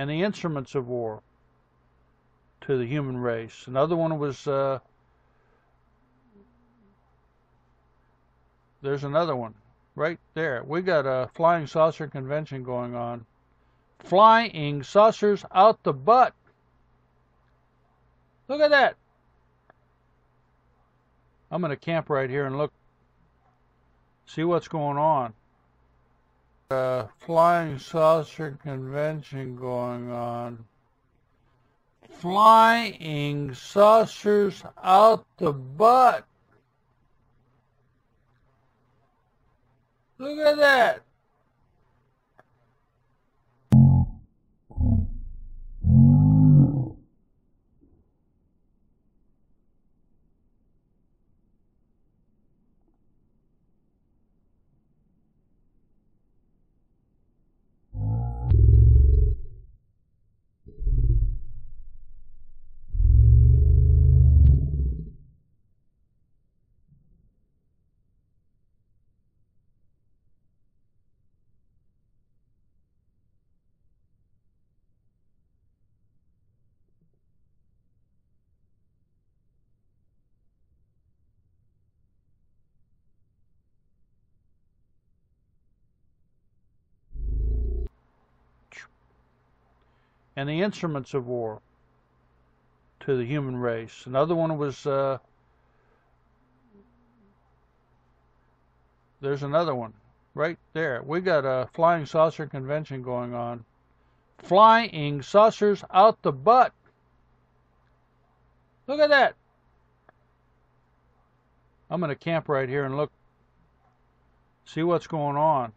and the instruments of war to the human race. Another one was, there's another one right there. We got a flying saucer convention going on. Flying saucers out the butt. Look at that. I'm going to camp right here and look, see what's going on. Flying saucer convention going on. Flying saucers out the butt. Look at that. And the instruments of war to the human race. Another one was, there's another one right there. We got a flying saucer convention going on. Flying saucers out the butt. Look at that. I'm going to camp right here and look, see what's going on.